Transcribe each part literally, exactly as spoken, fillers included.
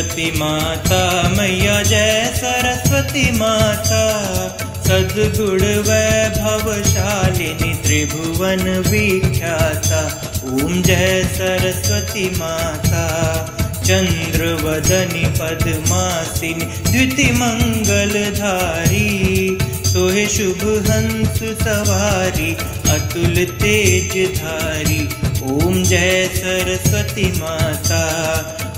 सरस्वती माता, मैया जय सरस्वती माता। सद्गुण वैभवशालिनी त्रिभुवन विख्याता, ओम जय सरस्वती माता। चंद्रवदनी पद्मासिनी द्युति मंगलधारी, सोहे शुभ हंस सवारी अतुल तेजधारी, ओम जय सरस्वती माता।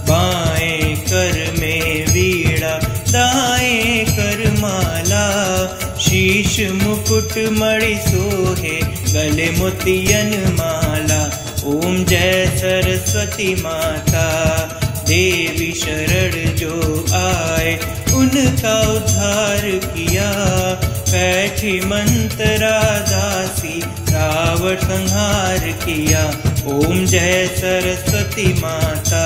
बाएं कर में वीणा दाएं कर माला, शीश मुकुट मणि सोहे गले मोतियन माला, ओम जय सरस्वती माता। देवी शरण जो आए उनका उद्धार किया, पैठी मंत्रा दासी रावण संहार किया, ओम जय सरस्वती माता।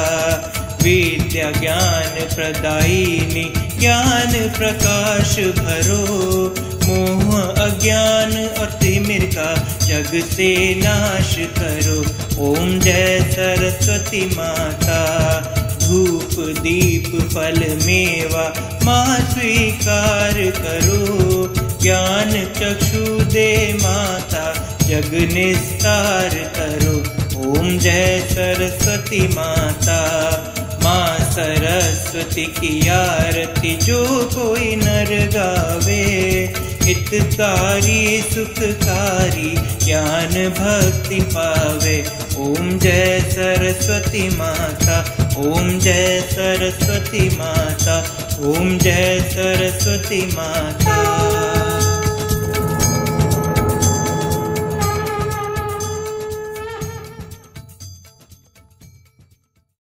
विद्या ज्ञान प्रदायिनी ज्ञान प्रकाश भरो, मोह अज्ञान और तिमिर का जग से नाश करो, ओम जय सरस्वती माता। धूप दीप फल मेवा माँ स्वीकार करो, ज्ञान चक्षु दे माता जग निस्तार करो, ओम जय सरस्वती माता। माँ सरस्वती की आरती जो कोई नर गावे, हितकारी सुखकारी ज्ञान भक्ति पावे, ओम जय सरस्वती माता। ओम जय सरस्वती माता, ओम जय सरस्वती माता।